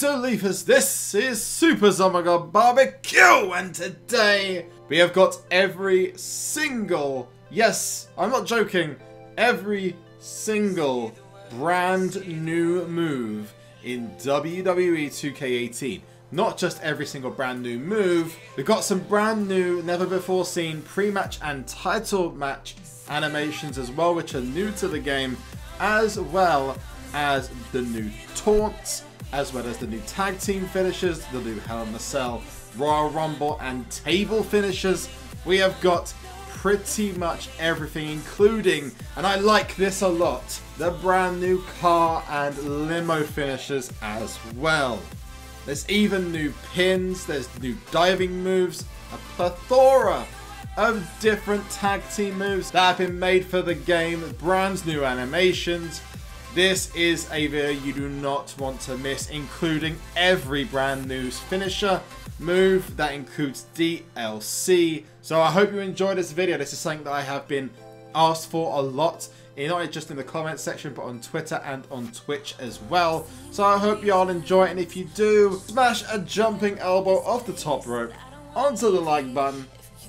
please don't leave us. This is SuperZOMGBBQ, and today we have got every single, yes, I'm not joking, every single brand new move in WWE 2K18. Not just every single brand new move, we've got some brand new, never before seen pre-match and title match animations as well, which are new to the game, as well as the new taunts, as well as the new tag team finishes, the new Hell in a Cell, Royal Rumble and table finishes. We have got pretty much everything, including, and I like this a lot, the brand new car and limo finishes as well. There's even new pins, there's new diving moves, a plethora of different tag team moves that have been made for the game, brand new animations. This is a video you do not want to miss, including every brand new finisher move that includes DLC. So I hope you enjoyed this video. This is something that I have been asked for a lot, not just in the comment section, but on Twitter and on Twitch as well. So I hope you all enjoy it, and if you do, smash a jumping elbow off the top rope onto the like button,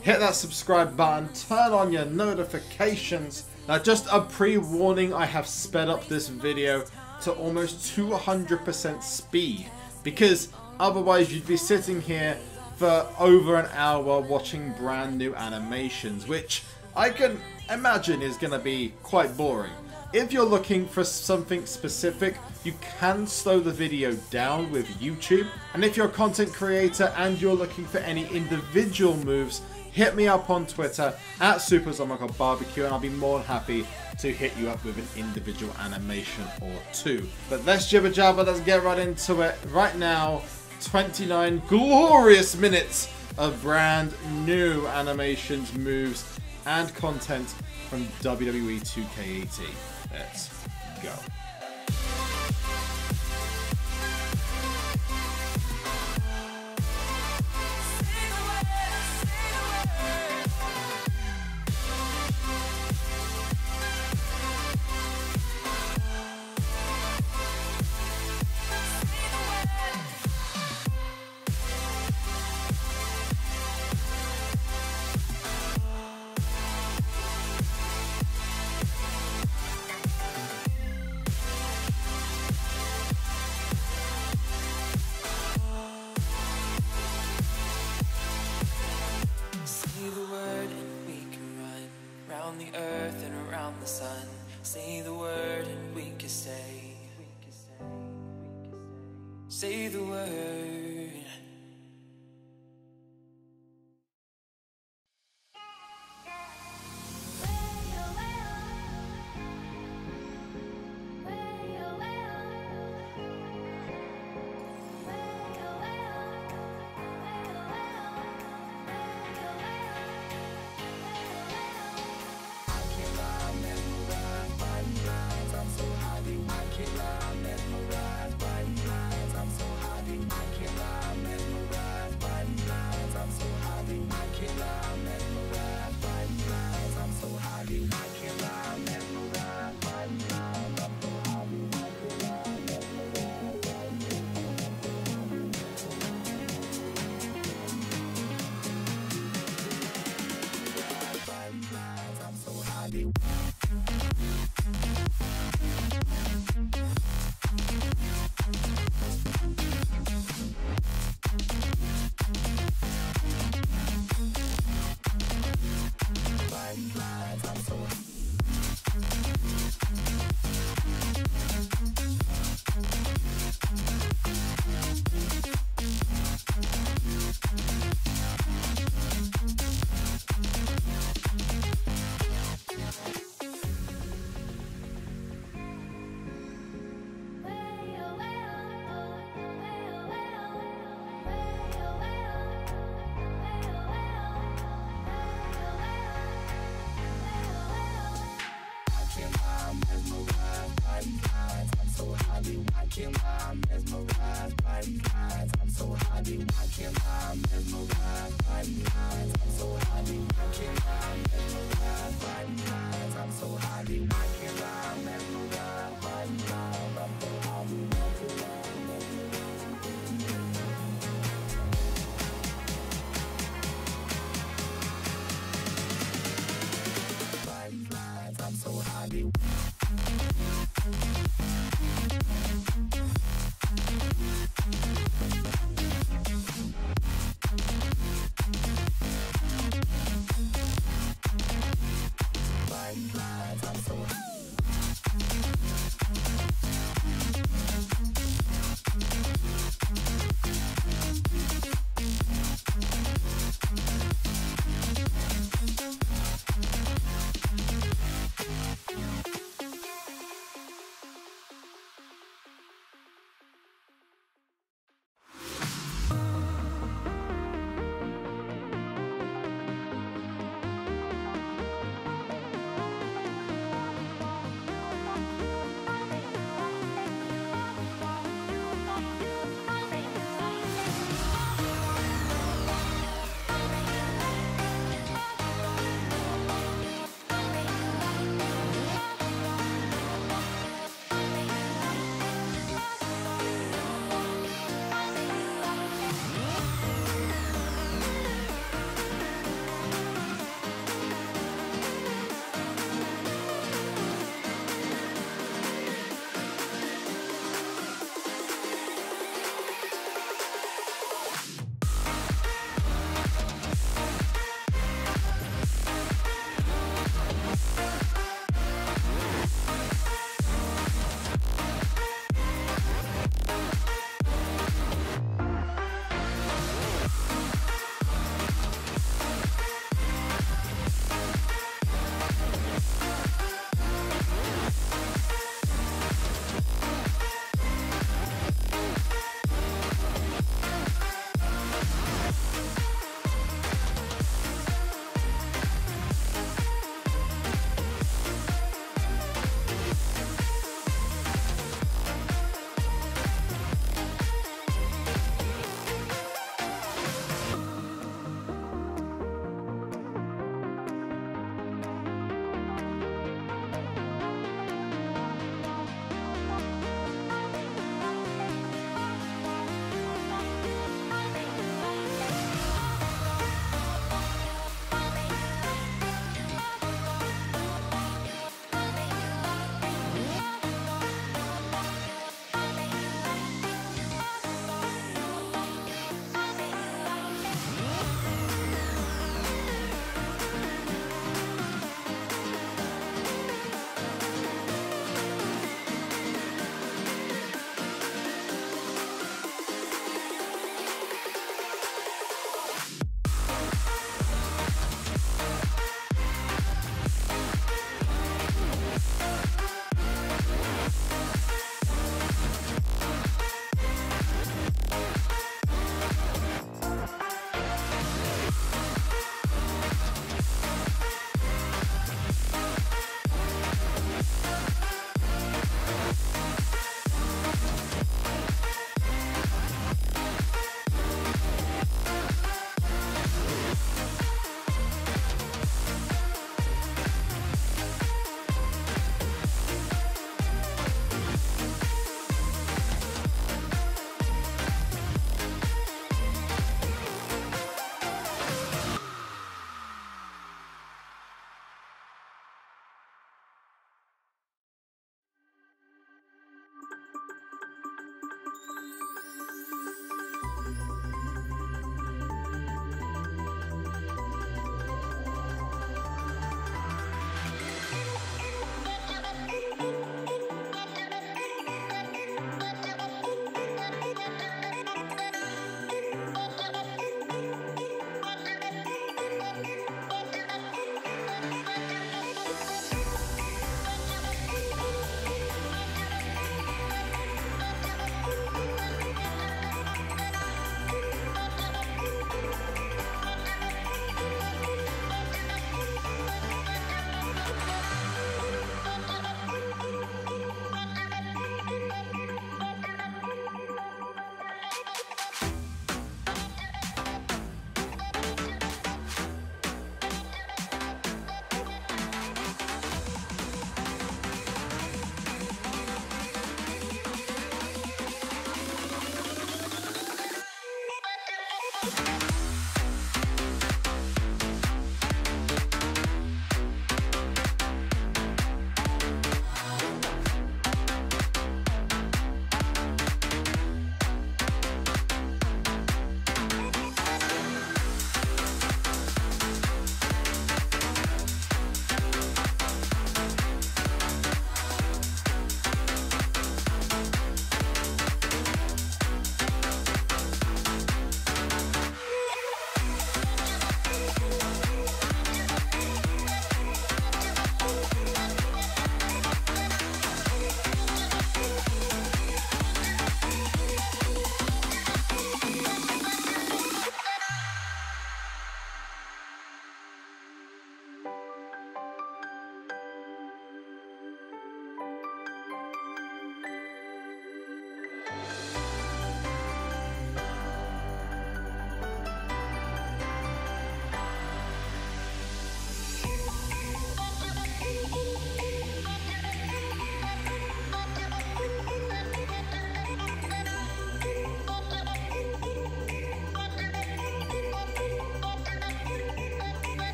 hit that subscribe button, turn on your notifications. Now, just a pre-warning, I have sped up this video to almost 200% speed, because otherwise you'd be sitting here for over an hour watching brand new animations, which I can imagine is going to be quite boring. If you're looking for something specific, you can slow the video down with YouTube. And if you're a content creator and you're looking for any individual moves, hit me up on Twitter at SuperZOMGBBQ, and I'll be more than happy to hit you up with an individual animation or two. But let's jibber jabber, let's get right into it. Right now, 29 glorious minutes of brand new animations, moves, and content from WWE 2K18. Let's go. Say the word and we can stay. Say the word.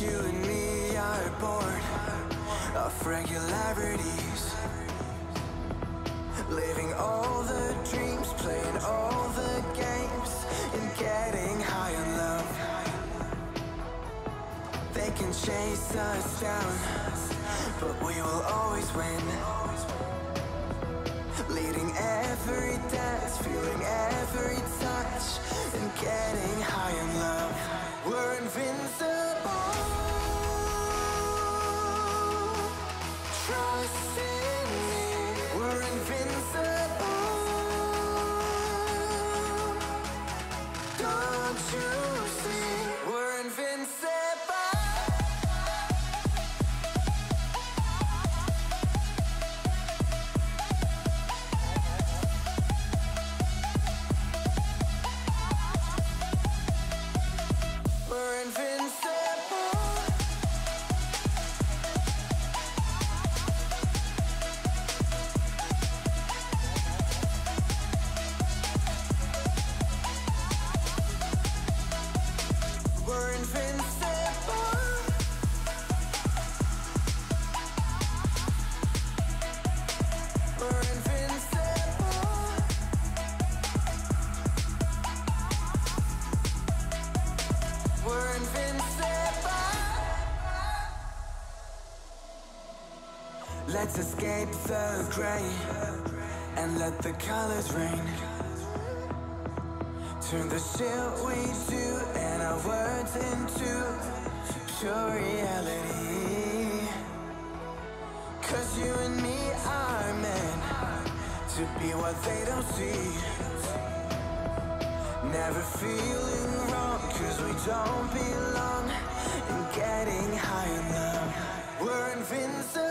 You and me are bored of regularities, living all the dreams, playing all the games, and getting high on love. They can chase us down, but we will always win. Leading every dance, feeling every touch, and getting high on love. We're invincible. Trust in me. We're invincible. Don't you see? We're invincible. Let's escape the grey and let the colors rain. Turn the shit we do and our words into pure reality. Cause you and me are meant to be what they don't see. Never feeling wrong cause we don't belong, and getting high in love. We're invincible.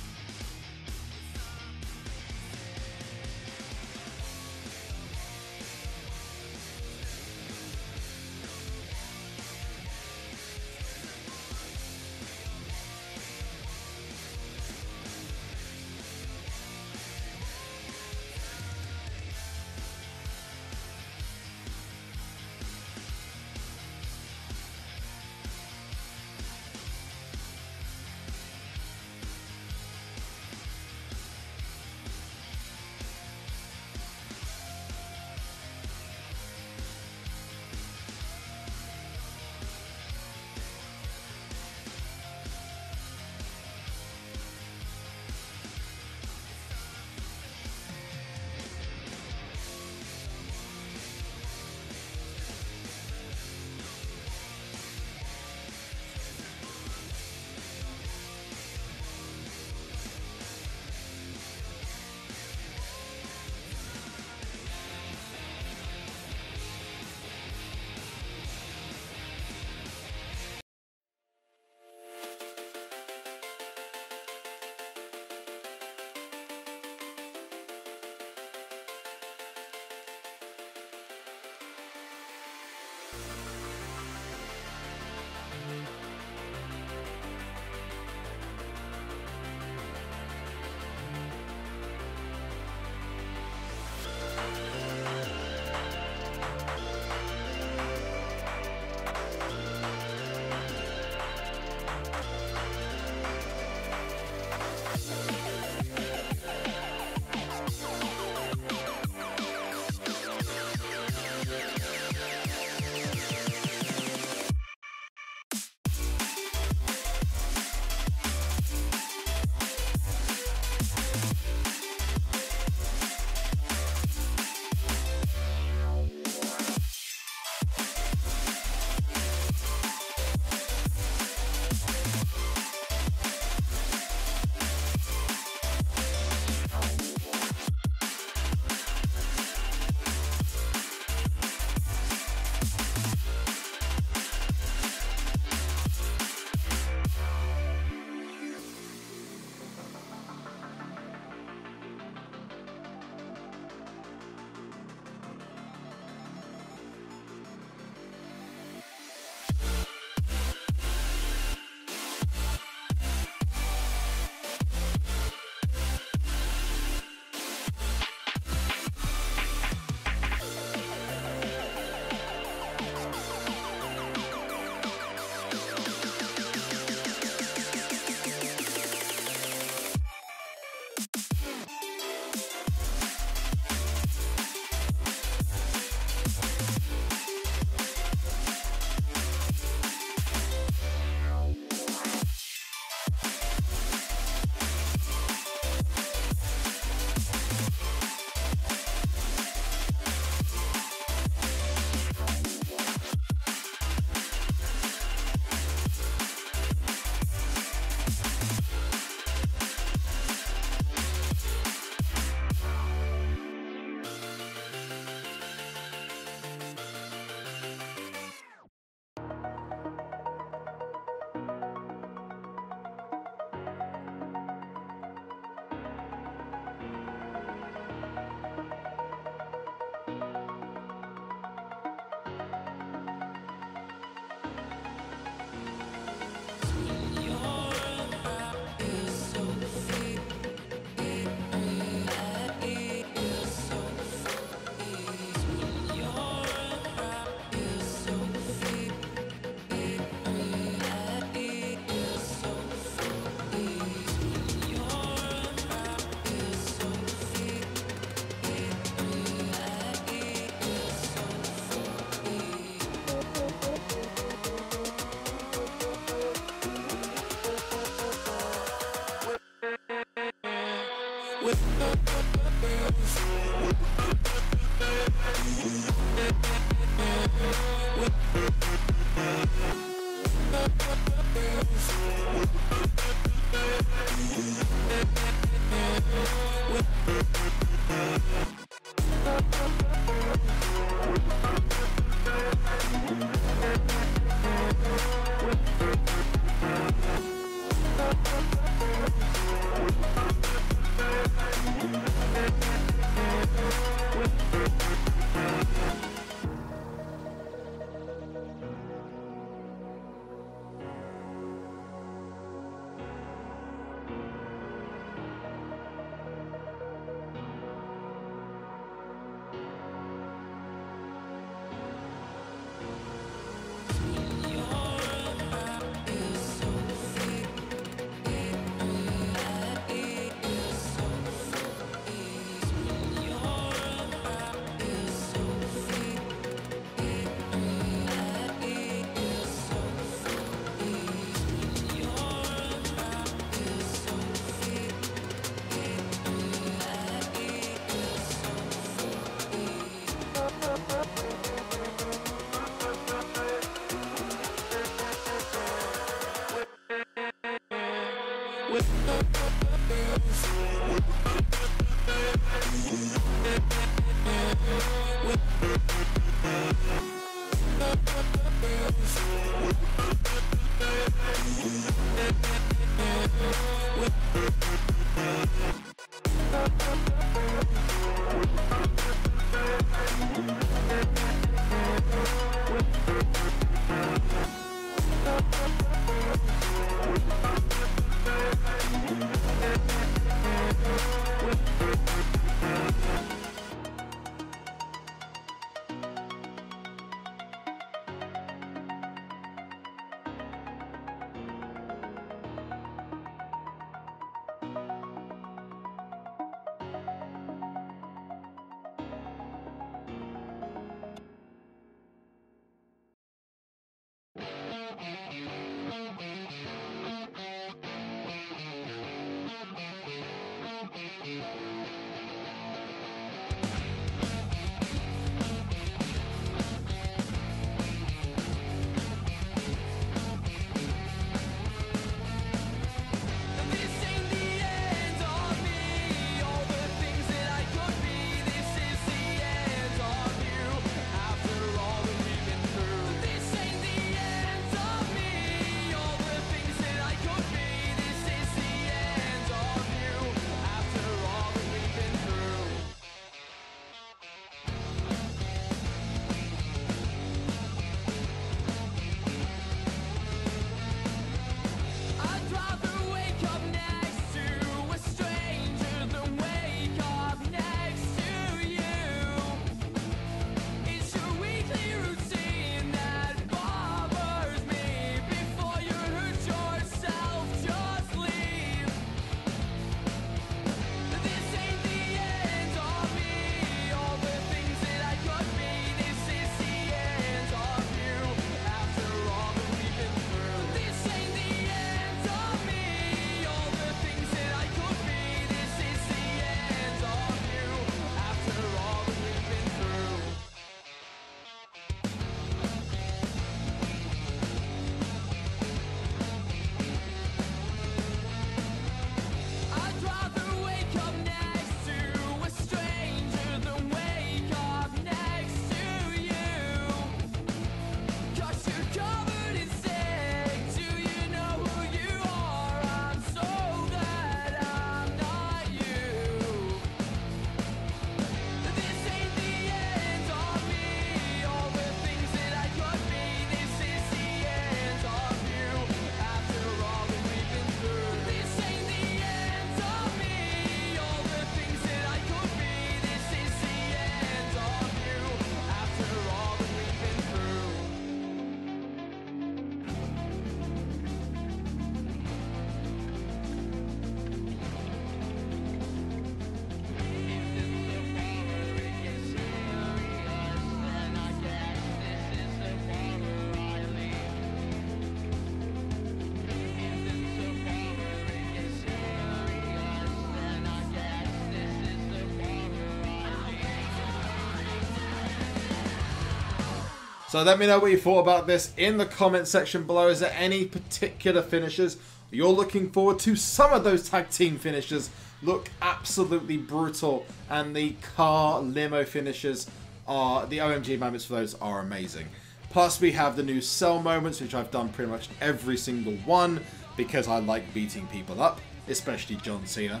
So let me know what you thought about this in the comment section below. Is there any particular finishers you're looking forward to? Some of those tag team finishers look absolutely brutal, and the car limo finishers are, the OMG moments for those are amazing. Plus we have the new Cell moments, which I've done pretty much every single one because I like beating people up, especially John Cena.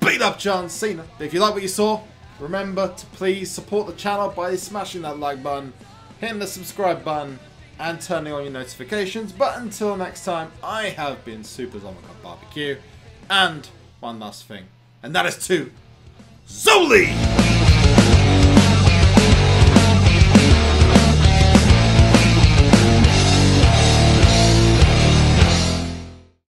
Beat up John Cena! If you like what you saw, remember to please support the channel by smashing that like button, hitting the subscribe button, and turning on your notifications. But until next time, I have been SuperZOMGBBQ, and one last thing, and that is to Zoli!